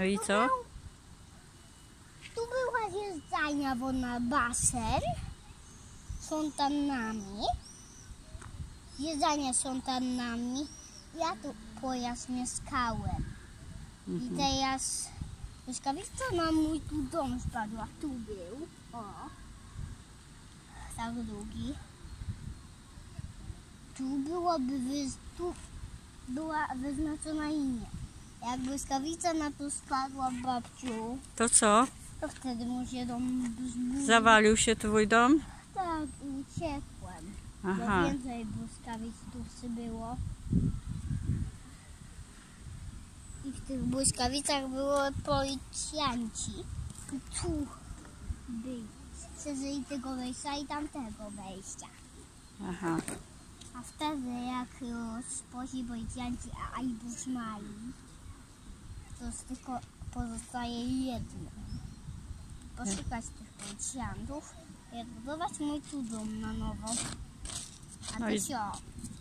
No i co? Tu była zjeżdżalnia, bo na basen są tannami. Zjeżdżalnia są tannami. Ja tu pojazd mieszkałem. I teraz mieszkawica na mój tu dom spadła. Tu był. O. Tak długi. Tu byłaby tu była wyznaczona linia. Jak błyskawica na to spadła, babciu, to co? To wtedy mu się dom zbudził. Zawalił się twój dom? Tak, uciekłem. Aha. Bo więcej błyskawic tu było. I w tych błyskawicach było policjanci. I tu byli. Przeżyli tego wejścia i tamtego wejścia. Aha. A wtedy jak już poszli policjanci, a Albus mali, to tylko pozostaje jedno. Poszukać tych policjantów i odbudować mój tu dom na nowo. A ty co?